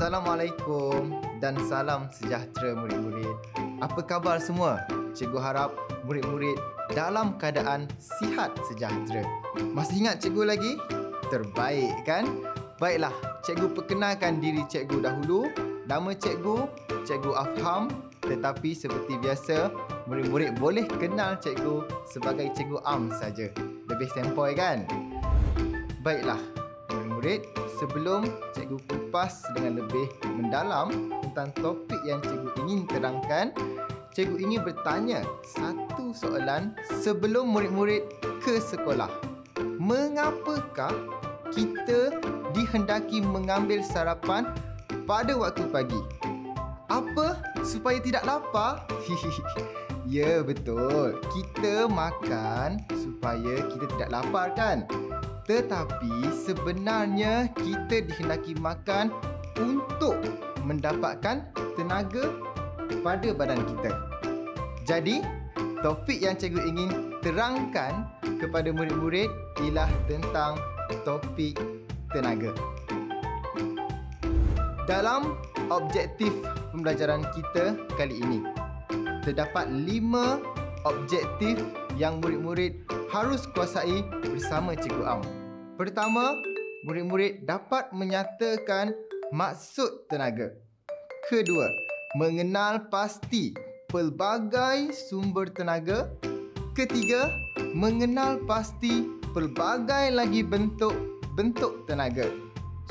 Assalamualaikum dan salam sejahtera murid-murid. Apa khabar semua? Cikgu harap murid-murid dalam keadaan sihat sejahtera. Masih ingat cikgu lagi? Terbaik kan? Baiklah, cikgu perkenalkan diri cikgu dahulu. Nama cikgu, Cikgu Afham. Tetapi seperti biasa, murid-murid boleh kenal cikgu sebagai Cikgu Am saja. Lebih sempoi kan? Baiklah, murid-murid, sebelum cikgu kupas dengan lebih mendalam tentang topik yang cikgu ingin terangkan, cikgu ingin bertanya satu soalan sebelum murid-murid ke sekolah. Mengapakah kita dihendaki mengambil sarapan pada waktu pagi? Apa? Supaya tidak lapar? Ya, betul. Kita makan supaya kita tidak lapar kan? Tetapi sebenarnya kita dihendaki makan untuk mendapatkan tenaga pada badan kita. Jadi, topik yang cikgu ingin terangkan kepada murid-murid ialah tentang topik tenaga. Dalam objektif pembelajaran kita kali ini, terdapat 5 objektif yang murid-murid harus kuasai bersama Cikgu Am. Pertama, murid-murid dapat menyatakan maksud tenaga. Kedua, mengenal pasti pelbagai sumber tenaga. Ketiga, mengenal pasti pelbagai lagi bentuk tenaga.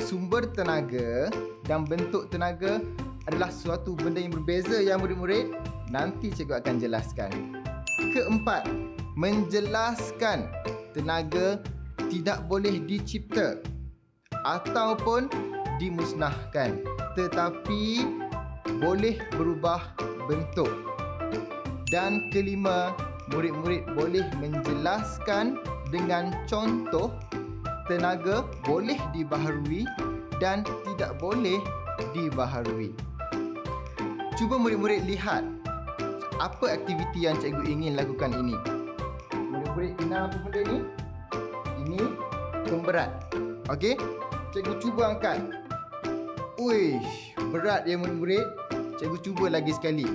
Sumber tenaga dan bentuk tenaga adalah suatu benda yang berbeza yang murid-murid nanti cikgu akan jelaskan. Keempat, menjelaskan tenaga tidak boleh dicipta ataupun dimusnahkan, tetapi boleh berubah bentuk. Dan kelima, murid-murid boleh menjelaskan dengan contoh. Tenaga boleh dibaharui dan tidak boleh dibaharui. Cuba murid-murid lihat apa aktiviti yang cikgu ingin lakukan ini. Murid-murid kenal apa benda ni? Ini pemberat. Okey, cikgu cuba angkat. Uish, berat ya murid-murid. Cikgu cuba lagi sekali.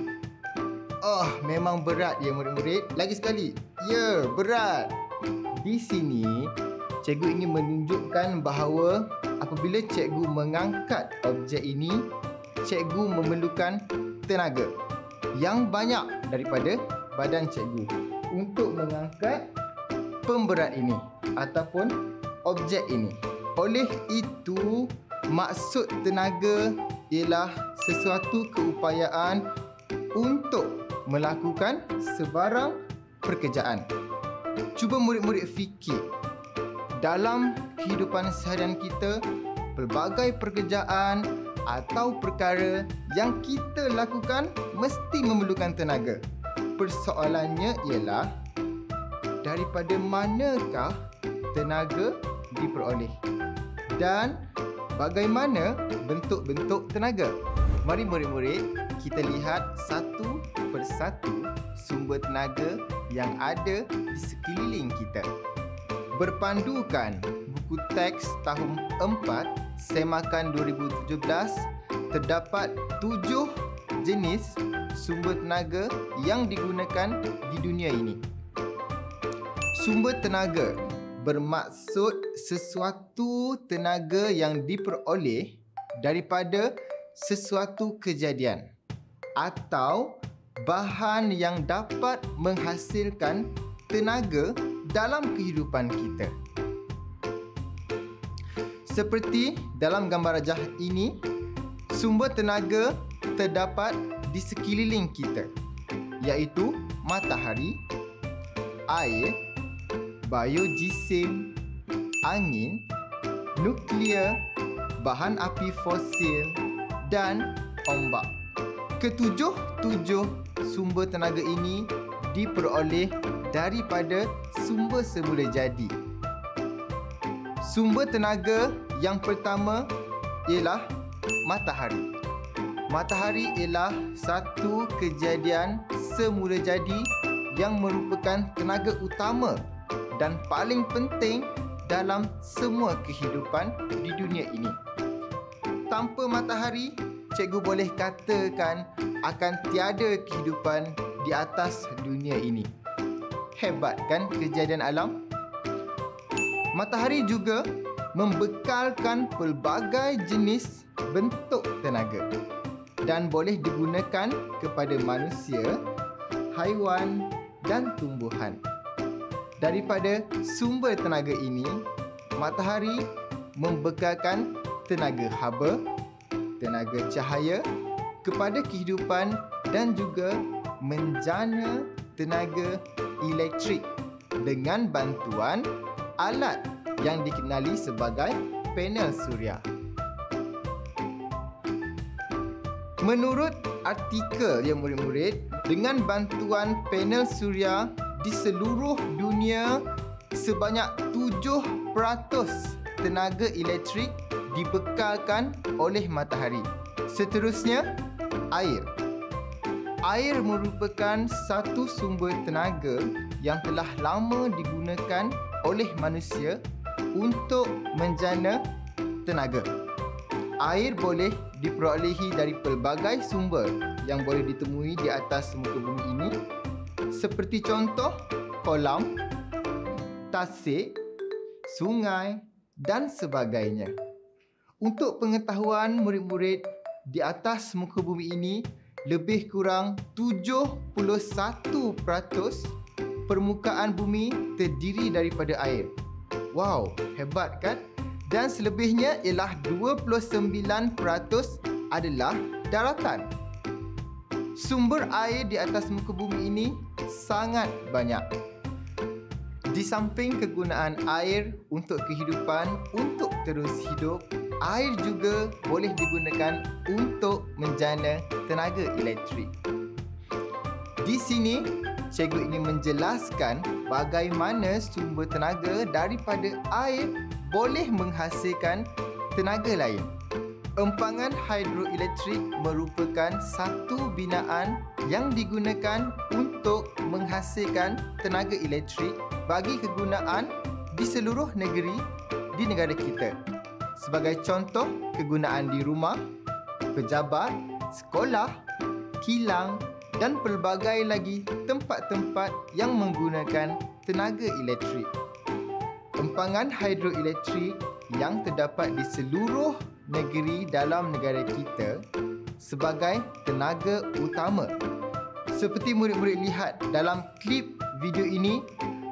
Oh, memang berat ya murid-murid. Lagi sekali. Ya, berat. Di sini, cikgu ingin menunjukkan bahawa apabila cikgu mengangkat objek ini, cikgu memerlukan tenaga yang banyak daripada badan cikgu untuk mengangkat pemberat ini ataupun objek ini. Oleh itu, maksud tenaga ialah sesuatu keupayaan untuk melakukan sebarang pekerjaan. Cuba murid-murid fikir, dalam kehidupan seharian kita, pelbagai pekerjaan atau perkara yang kita lakukan mesti memerlukan tenaga. Persoalannya ialah, daripada manakah tenaga diperoleh dan bagaimana bentuk-bentuk tenaga? Mari murid-murid kita lihat satu persatu sumber tenaga yang ada di sekeliling kita. Berpandukan buku teks tahun 4 Semakan 2017, terdapat 7 jenis sumber tenaga yang digunakan di dunia ini. Sumber tenaga bermaksud sesuatu tenaga yang diperoleh daripada sesuatu kejadian atau bahan yang dapat menghasilkan tenaga dalam kehidupan kita. Seperti dalam gambar rajah ini, sumber tenaga terdapat di sekeliling kita, iaitu matahari, air, biojisim, angin, nuklear, bahan api fosil dan ombak. Ketujuh-tujuh sumber tenaga ini diperoleh daripada sumber semula jadi. Sumber tenaga yang pertama ialah matahari. Matahari ialah satu kejadian semula jadi yang merupakan tenaga utama dan paling penting dalam semua kehidupan di dunia ini. tanpa matahari, cikgu boleh katakan akan tiada kehidupan di atas dunia ini. Hebat kan kejadian alam? Matahari juga membekalkan pelbagai jenis bentuk tenaga dan boleh digunakan kepada manusia, haiwan dan tumbuhan. Daripada sumber tenaga ini, matahari membekalkan tenaga haba, tenaga cahaya kepada kehidupan dan juga menjana tenaga elektrik dengan bantuan alat yang dikenali sebagai panel suria. Menurut artikel yang murid-murid, dengan bantuan panel suria di seluruh dunia, sebanyak 7% tenaga elektrik dibekalkan oleh matahari. Seterusnya, air. Air merupakan satu sumber tenaga yang telah lama digunakan oleh manusia untuk menjana tenaga. Air boleh diperolehi dari pelbagai sumber yang boleh ditemui di atas muka bumi ini, seperti contoh kolam, tasik, sungai dan sebagainya. Untuk pengetahuan murid-murid, di atas muka bumi ini lebih kurang 71% permukaan bumi terdiri daripada air. Wow, hebat kan? Dan selebihnya ialah 29% adalah daratan. Sumber air di atas muka bumi ini sangat banyak. Di samping kegunaan air untuk kehidupan, untuk terus hidup, air juga boleh digunakan untuk menjana tenaga elektrik. Di sini, cikgu ingin menjelaskan bagaimana sumber tenaga daripada air boleh menghasilkan tenaga lain. Empangan hidroelektrik merupakan satu binaan yang digunakan untuk menghasilkan tenaga elektrik bagi kegunaan di seluruh negeri di negara kita. Sebagai contoh, kegunaan di rumah, pejabat, sekolah, kilang dan pelbagai lagi tempat-tempat yang menggunakan tenaga elektrik. Empangan hidroelektrik yang terdapat di seluruh negeri dalam negara kita sebagai tenaga utama. Seperti murid-murid lihat dalam klip video ini,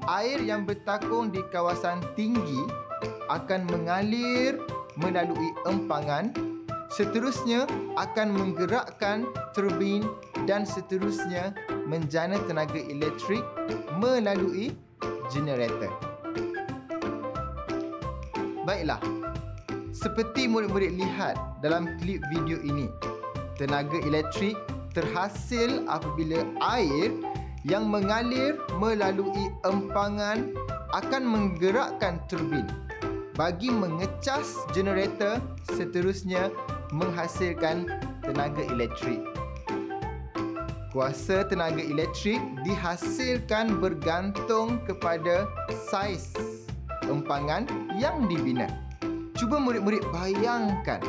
air yang bertakung di kawasan tinggi akan mengalir melalui empangan, seterusnya akan menggerakkan turbin dan seterusnya menjana tenaga elektrik melalui generator. Baiklah, seperti murid-murid lihat dalam klip video ini, tenaga elektrik terhasil apabila air yang mengalir melalui empangan akan menggerakkan turbin bagi mengecas generator, seterusnya menghasilkan tenaga elektrik. Kuasa tenaga elektrik dihasilkan bergantung kepada saiz empangan yang dibina. Cuba murid-murid bayangkan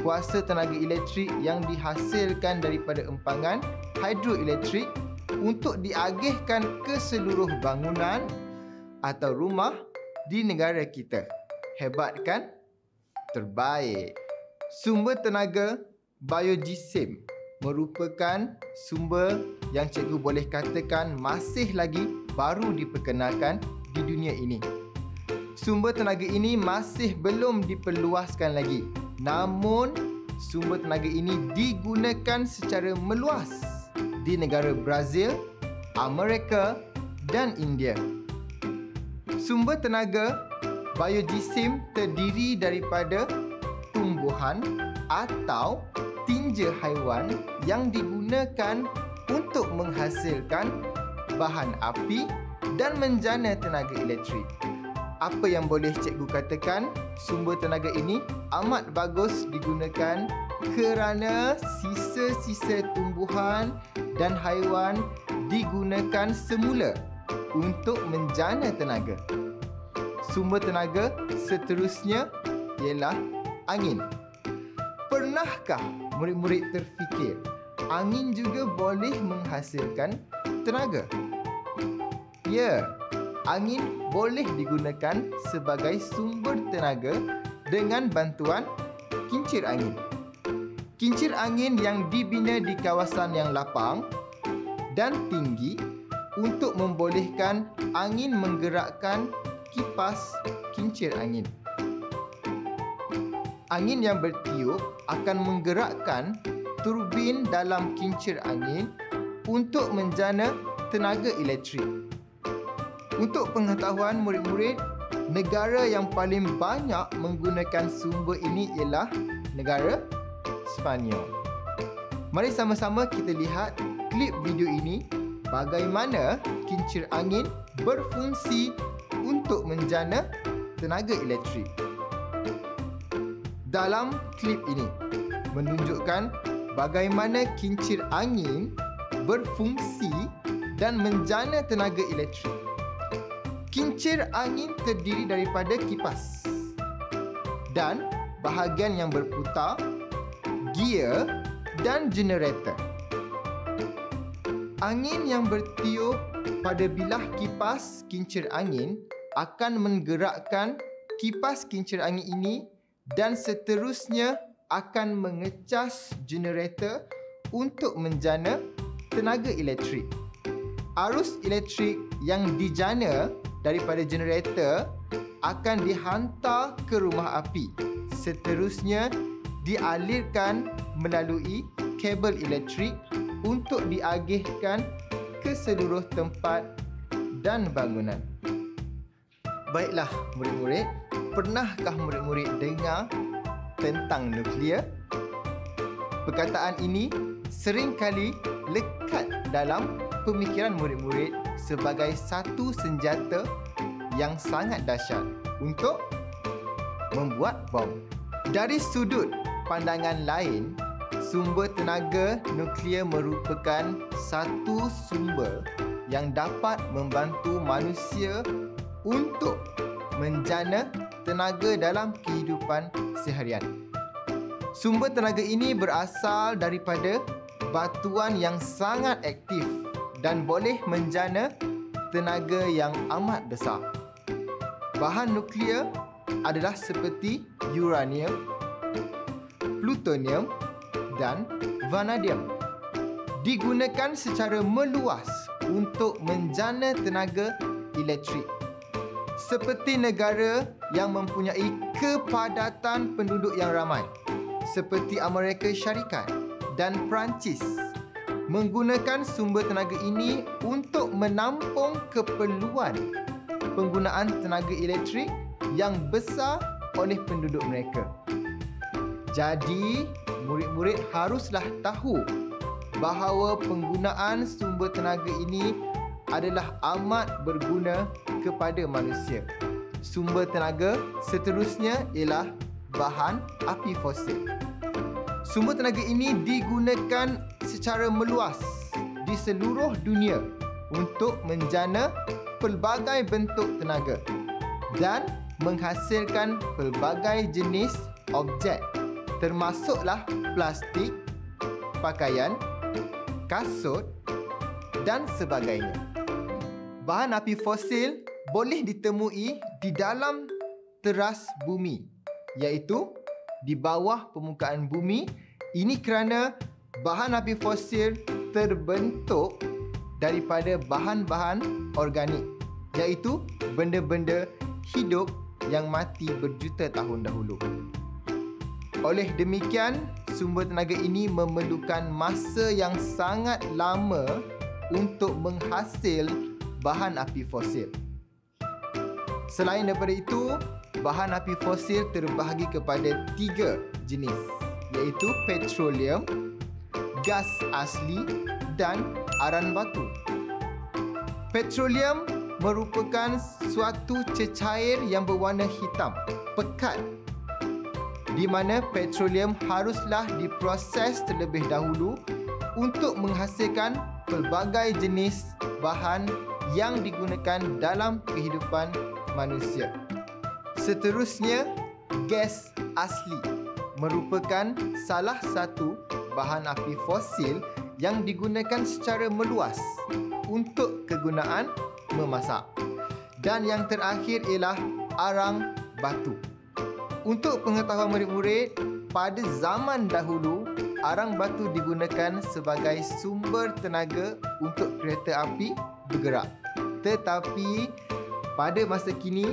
kuasa tenaga elektrik yang dihasilkan daripada empangan hidroelektrik untuk diagihkan ke seluruh bangunan atau rumah di negara kita. Hebat kan? Terbaik. Sumber tenaga biojisim merupakan sumber yang cikgu boleh katakan masih lagi baru diperkenalkan di dunia ini. Sumber tenaga ini masih belum diperluaskan lagi. Namun, sumber tenaga ini digunakan secara meluas di negara Brazil, Amerika dan India. Sumber tenaga biojisim terdiri daripada tumbuhan atau tinja haiwan yang digunakan untuk menghasilkan bahan api dan menjana tenaga elektrik. Apa yang boleh cikgu katakan, sumber tenaga ini amat bagus digunakan kerana sisa-sisa tumbuhan dan haiwan digunakan semula untuk menjana tenaga. Sumber tenaga seterusnya ialah angin. Pernahkah murid-murid terfikir angin juga boleh menghasilkan tenaga? Ya, angin boleh digunakan sebagai sumber tenaga dengan bantuan kincir angin. Kincir angin yang dibina di kawasan yang lapang dan tinggi untuk membolehkan angin menggerakkan kipas kincir angin. Angin yang bertiup akan menggerakkan turbin dalam kincir angin untuk menjana tenaga elektrik. Untuk pengetahuan murid-murid, negara yang paling banyak menggunakan sumber ini ialah negara Sepanyol. Mari sama-sama kita lihat klip video ini bagaimana kincir angin berfungsi untuk menjana tenaga elektrik. Dalam klip ini menunjukkan bagaimana kincir angin berfungsi dan menjana tenaga elektrik. Kincir angin terdiri daripada kipas dan bahagian yang berputar, gear dan generator. Angin yang bertiup pada bilah kipas kincir angin akan menggerakkan kipas kincir angin ini dan seterusnya akan mengecas generator untuk menjana tenaga elektrik. Arus elektrik yang dijana daripada generator akan dihantar ke rumah api. Seterusnya dialirkan melalui kabel elektrik untuk diagihkan ke seluruh tempat dan bangunan. Baiklah murid-murid, pernahkah murid-murid dengar tentang nuklear? Perkataan ini seringkali lekat dalam pemikiran murid-murid sebagai satu senjata yang sangat dahsyat untuk membuat bom. Dari sudut pandangan lain, sumber tenaga nuklear merupakan satu sumber yang dapat membantu manusia untuk menjana tenaga dalam kehidupan seharian. Sumber tenaga ini berasal daripada batuan yang sangat aktif dan boleh menjana tenaga yang amat besar. Bahan nuklear adalah seperti uranium, plutonium dan vanadium. Digunakan secara meluas untuk menjana tenaga elektrik. Seperti negara yang mempunyai kepadatan penduduk yang ramai, seperti Amerika Syarikat dan Perancis, menggunakan sumber tenaga ini untuk menampung keperluan penggunaan tenaga elektrik yang besar oleh penduduk mereka. Jadi, murid-murid haruslah tahu bahawa penggunaan sumber tenaga ini adalah amat berguna kepada manusia. Sumber tenaga seterusnya ialah bahan api fosil. Sumber tenaga ini digunakan secara meluas di seluruh dunia untuk menjana pelbagai bentuk tenaga dan menghasilkan pelbagai jenis objek, termasuklah plastik, pakaian, kasut dan sebagainya. Bahan api fosil boleh ditemui di dalam teras bumi, iaitu di bawah permukaan bumi. Ini kerana bahan api fosil terbentuk daripada bahan-bahan organik, iaitu benda-benda hidup yang mati berjuta tahun dahulu. Oleh demikian, sumber tenaga ini memerlukan masa yang sangat lama untuk menghasil bahan api fosil. Selain daripada itu, bahan api fosil terbahagi kepada tiga jenis, iaitu petroleum, gas asli dan aran batu. Petroleum merupakan suatu cecair yang berwarna hitam pekat, di mana petroleum haruslah diproses terlebih dahulu untuk menghasilkan pelbagai jenis bahan yang digunakan dalam kehidupan manusia. Seterusnya, gas asli merupakan salah satu bahan api fosil yang digunakan secara meluas untuk kegunaan memasak. Dan yang terakhir ialah arang batu. Untuk pengetahuan murid-murid, pada zaman dahulu, arang batu digunakan sebagai sumber tenaga untuk kereta api bergerak. Tetapi pada masa kini,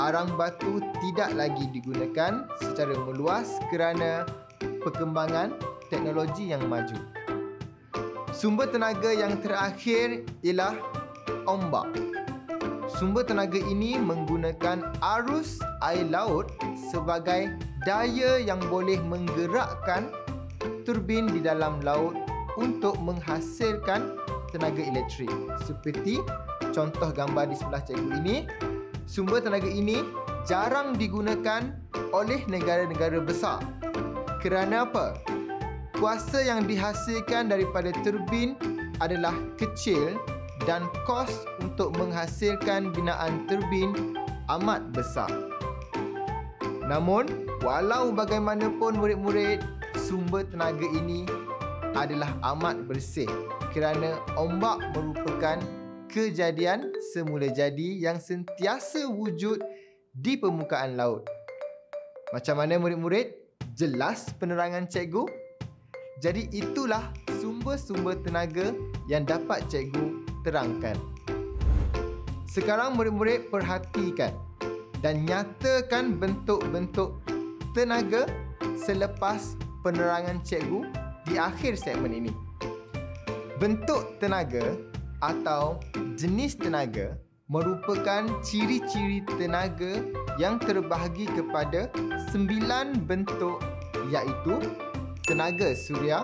arang batu tidak lagi digunakan secara meluas kerana perkembangan teknologi yang maju. Sumber tenaga yang terakhir ialah ombak. Sumber tenaga ini menggunakan arus air laut sebagai daya yang boleh menggerakkan turbin di dalam laut untuk menghasilkan tenaga elektrik. Seperti contoh gambar di sebelah cikgu ini, sumber tenaga ini jarang digunakan oleh negara-negara besar. Kerana apa? Kuasa yang dihasilkan daripada turbin adalah kecil dan kos untuk menghasilkan binaan turbin amat besar. Namun, walau bagaimanapun murid-murid, sumber tenaga ini adalah amat bersih kerana ombak merupakan kejadian semula jadi yang sentiasa wujud di permukaan laut. Macam mana murid-murid? Jelas penerangan cikgu? Jadi itulah sumber-sumber tenaga yang dapat cikgu terangkan. Sekarang murid-murid perhatikan dan nyatakan bentuk-bentuk tenaga selepas penerangan cikgu di akhir segmen ini. Bentuk tenaga atau jenis tenaga merupakan ciri-ciri tenaga yang terbahagi kepada 9 bentuk, iaitu tenaga suria,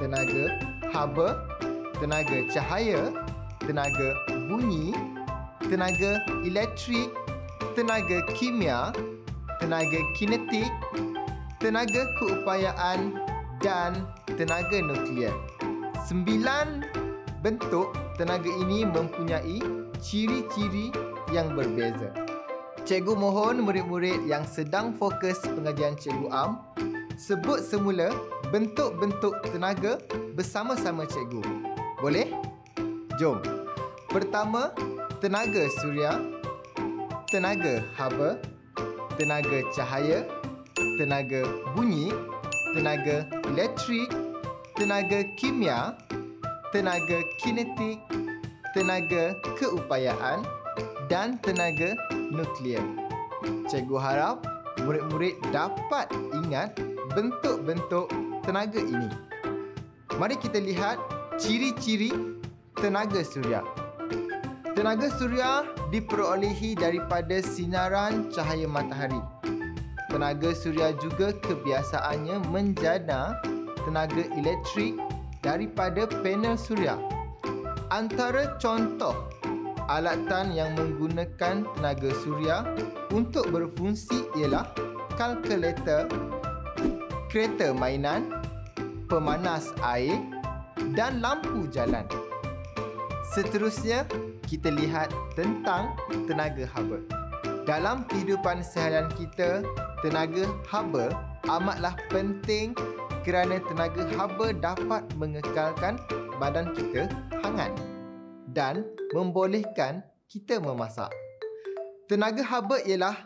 tenaga haba, tenaga cahaya, tenaga bunyi, tenaga elektrik, tenaga kimia, tenaga kinetik, tenaga keupayaan dan tenaga nuklear. 9 bentuk tenaga ini mempunyai ciri-ciri yang berbeza. Cikgu mohon murid-murid yang sedang fokus pengajian Cikgu Am sebut semula bentuk-bentuk tenaga bersama-sama cikgu. Boleh? Jom. Pertama, tenaga suria, tenaga haba, tenaga cahaya, tenaga bunyi, tenaga elektrik, tenaga kimia, tenaga kinetik, tenaga keupayaan dan tenaga nuklear. Cikgu harap murid-murid dapat ingat bentuk-bentuk tenaga ini. Mari kita lihat ciri-ciri tenaga suria. Tenaga suria diperolehi daripada sinaran cahaya matahari. Tenaga suria juga kebiasaannya menjana tenaga elektrik daripada panel suria. Antara contoh alatan yang menggunakan tenaga suria untuk berfungsi ialah kalkulator, kereta mainan, pemanas air dan lampu jalan. Seterusnya, kita lihat tentang tenaga haba. Dalam kehidupan seharian kita, tenaga haba amatlah penting kerana tenaga haba dapat mengekalkan badan kita hangat dan membolehkan kita memasak. Tenaga haba ialah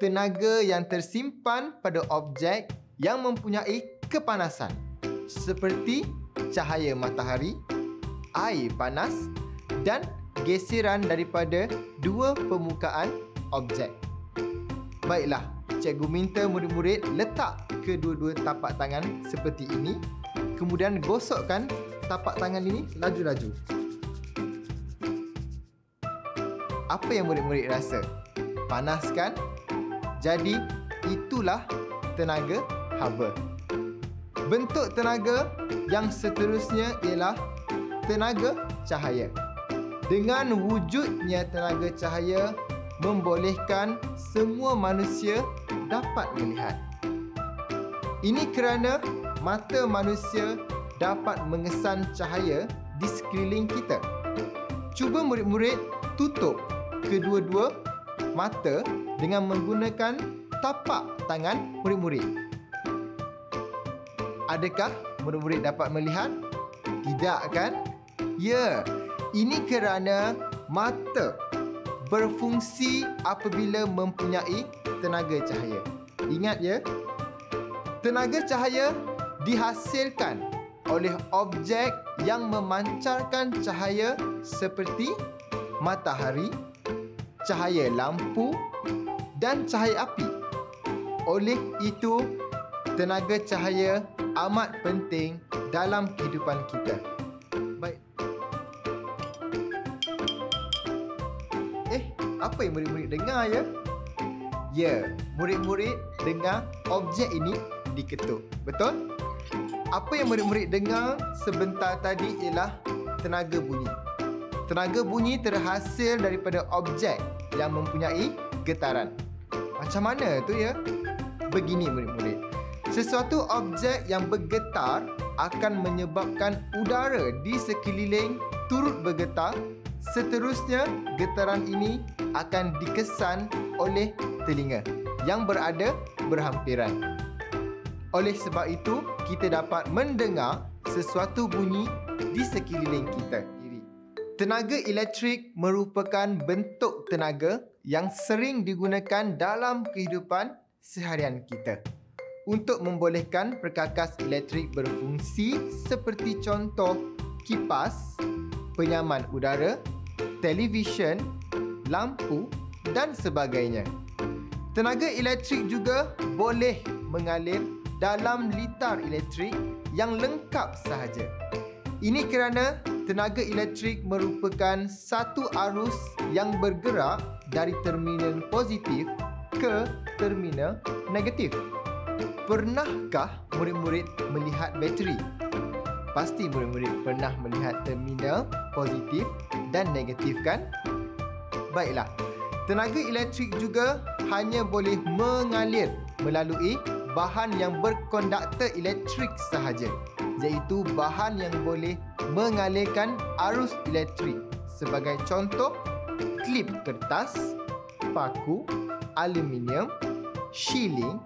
tenaga yang tersimpan pada objek yang mempunyai kepanasan seperti cahaya matahari, air panas dan geseran daripada dua permukaan objek. Baiklah, cikgu minta murid-murid letak kedua-dua tapak tangan seperti ini, kemudian gosokkan tapak tangan ini laju-laju. Apa yang murid-murid rasa? Panas kan? Jadi itulah tenaga haba. Bentuk tenaga yang seterusnya ialah tenaga cahaya. Dengan wujudnya tenaga cahaya membolehkan semua manusia dapat melihat. Ini kerana mata manusia dapat mengesan cahaya di sekeliling kita. Cuba murid-murid tutup kedua-dua mata dengan menggunakan tapak tangan murid-murid. Adakah murid-murid dapat melihat? Tidak kan? Ya, ini kerana mata berfungsi apabila mempunyai tenaga cahaya. Ingat ya, tenaga cahaya dihasilkan oleh objek yang memancarkan cahaya seperti matahari, cahaya lampu dan cahaya api. Oleh itu, tenaga cahaya amat penting dalam kehidupan kita. Baik. Apa yang murid-murid dengar ya? Ya, murid-murid dengar objek ini diketuk. Betul? Apa yang murid-murid dengar sebentar tadi ialah tenaga bunyi. Tenaga bunyi terhasil daripada objek yang mempunyai getaran. Macam mana tu ya? Begini murid-murid. Sesuatu objek yang bergetar akan menyebabkan udara di sekeliling turut bergetar. Seterusnya, getaran ini akan dikesan oleh telinga yang berada berhampiran. Oleh sebab itu, kita dapat mendengar sesuatu bunyi di sekeliling kita. Tenaga elektrik merupakan bentuk tenaga yang sering digunakan dalam kehidupan seharian kita untuk membolehkan perkakas elektrik berfungsi seperti contoh kipas, penyaman udara, televisyen, lampu dan sebagainya. Tenaga elektrik juga boleh mengalir dalam litar elektrik yang lengkap sahaja. Ini kerana tenaga elektrik merupakan satu arus yang bergerak dari terminal positif ke terminal negatif. Pernahkah murid-murid melihat bateri? Pasti murid-murid pernah melihat terminal positif dan negatif kan? Baiklah, tenaga elektrik juga hanya boleh mengalir melalui bahan yang berkonduktor elektrik sahaja, iaitu bahan yang boleh mengalirkan arus elektrik. Sebagai contoh, klip kertas, paku, aluminium, shilling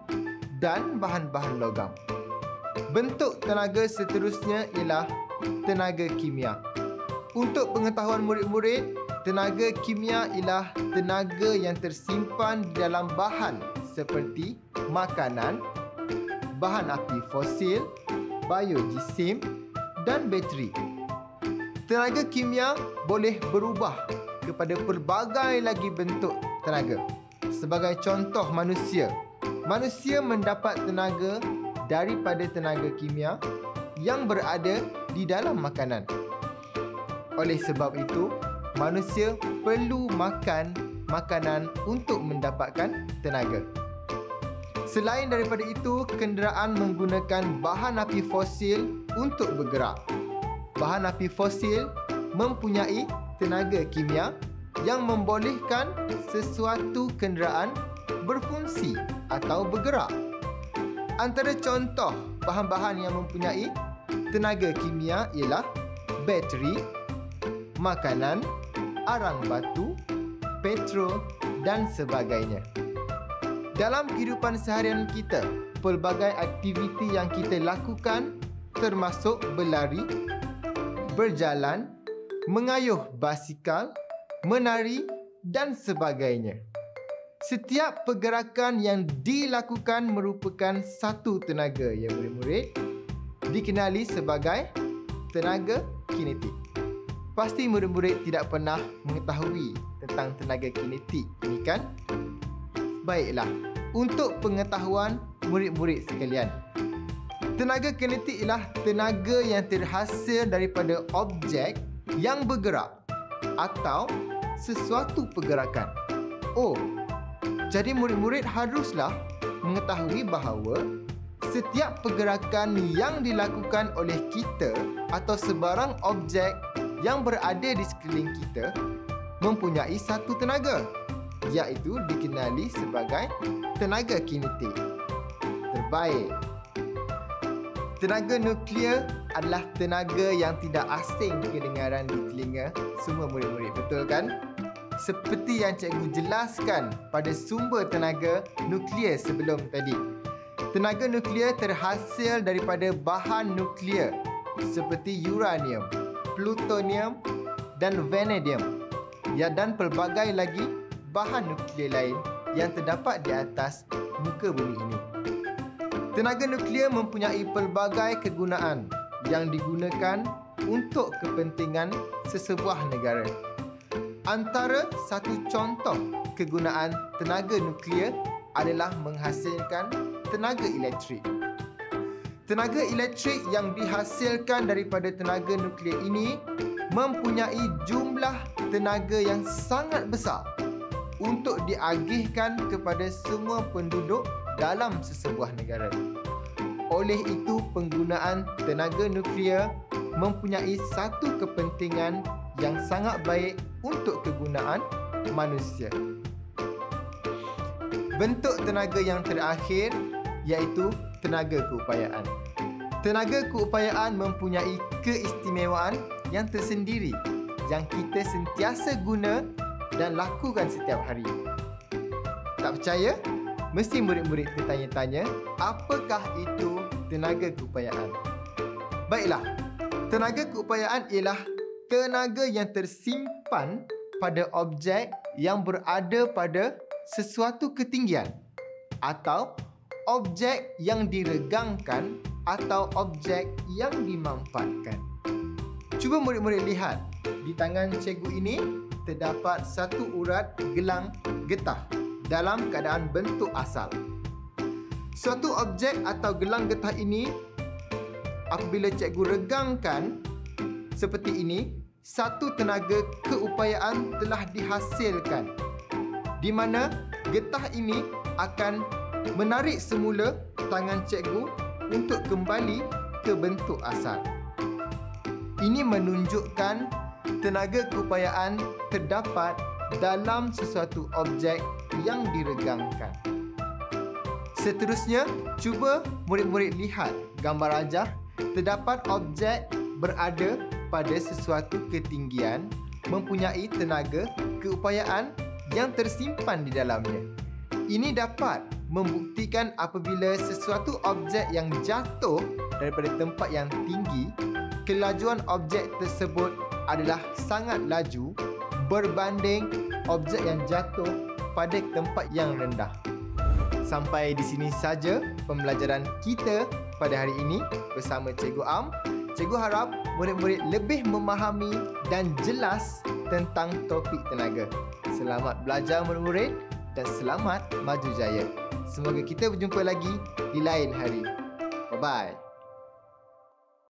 dan bahan-bahan logam. Bentuk tenaga seterusnya ialah tenaga kimia. Untuk pengetahuan murid-murid, tenaga kimia ialah tenaga yang tersimpan di dalam bahan seperti makanan, bahan api fosil, biojisim dan bateri. Tenaga kimia boleh berubah kepada pelbagai lagi bentuk tenaga. Sebagai contoh manusia. Manusia mendapat tenaga daripada tenaga kimia yang berada di dalam makanan. Oleh sebab itu, manusia perlu makan makanan untuk mendapatkan tenaga. Selain daripada itu, kenderaan menggunakan bahan api fosil untuk bergerak. Bahan api fosil mempunyai tenaga kimia yang membolehkan sesuatu kenderaan berfungsi atau bergerak. Antara contoh bahan-bahan yang mempunyai tenaga kimia ialah bateri, makanan, arang batu, petrol dan sebagainya. Dalam kehidupan seharian kita, pelbagai aktiviti yang kita lakukan termasuk berlari, berjalan, mengayuh basikal, menari dan sebagainya. Setiap pergerakan yang dilakukan merupakan satu tenaga yang murid-murid dikenali sebagai tenaga kinetik. Pasti murid-murid tidak pernah mengetahui tentang tenaga kinetik ini kan? Baiklah, untuk pengetahuan murid-murid sekalian. Tenaga kinetik ialah tenaga yang terhasil daripada objek yang bergerak atau sesuatu pergerakan. Oh, jadi murid-murid haruslah mengetahui bahawa setiap pergerakan yang dilakukan oleh kita atau sebarang objek yang berada di sekeliling kita mempunyai satu tenaga, iaitu dikenali sebagai tenaga kinetik. Terbaik. Tenaga nuklear adalah tenaga yang tidak asing kedengaran di telinga semua murid-murid, betul kan? Seperti yang cikgu jelaskan pada sumber tenaga nuklear sebelum tadi. Tenaga nuklear terhasil daripada bahan nuklear seperti uranium, plutonium dan vanadium, dan pelbagai lagi bahan nuklear lain yang terdapat di atas muka bumi ini. Tenaga nuklear mempunyai pelbagai kegunaan yang digunakan untuk kepentingan sesebuah negara. Antara satu contoh kegunaan tenaga nuklear adalah menghasilkan tenaga elektrik. Tenaga elektrik yang dihasilkan daripada tenaga nuklear ini mempunyai jumlah tenaga yang sangat besar untuk diagihkan kepada semua penduduk dalam sesebuah negara. Oleh itu, penggunaan tenaga nuklear mempunyai satu kepentingan yang sangat baik untuk kegunaan manusia. Bentuk tenaga yang terakhir iaitu tenaga keupayaan. Tenaga keupayaan mempunyai keistimewaan yang tersendiri yang kita sentiasa guna dan lakukan setiap hari. Tak percaya? Mesti murid-murid bertanya-tanya, apakah itu tenaga keupayaan? Baiklah, tenaga keupayaan ialah tenaga yang tersimpan pada objek yang berada pada sesuatu ketinggian atau objek yang diregangkan atau objek yang dimanfaatkan. Cuba murid-murid lihat, di tangan cikgu ini terdapat satu urat gelang getah dalam keadaan bentuk asal. Suatu objek atau gelang getah ini apabila cikgu regangkan seperti ini, satu tenaga keupayaan telah dihasilkan di mana getah ini akan menarik semula tangan cikgu untuk kembali ke bentuk asal. Ini menunjukkan tenaga keupayaan terdapat dalam sesuatu objek yang diregangkan. Seterusnya, cuba murid-murid lihat gambar ajar. Terdapat objek berada pada sesuatu ketinggian mempunyai tenaga keupayaan yang tersimpan di dalamnya. Ini dapat membuktikan apabila sesuatu objek yang jatuh daripada tempat yang tinggi, kelajuan objek tersebut adalah sangat laju berbanding objek yang jatuh pada tempat yang rendah. Sampai di sini saja pembelajaran kita pada hari ini bersama Cikgu Am. Cikgu harap murid-murid lebih memahami dan jelas tentang topik tenaga. Selamat belajar murid-murid dan selamat maju jaya. Semoga kita berjumpa lagi di lain hari. Bye-bye.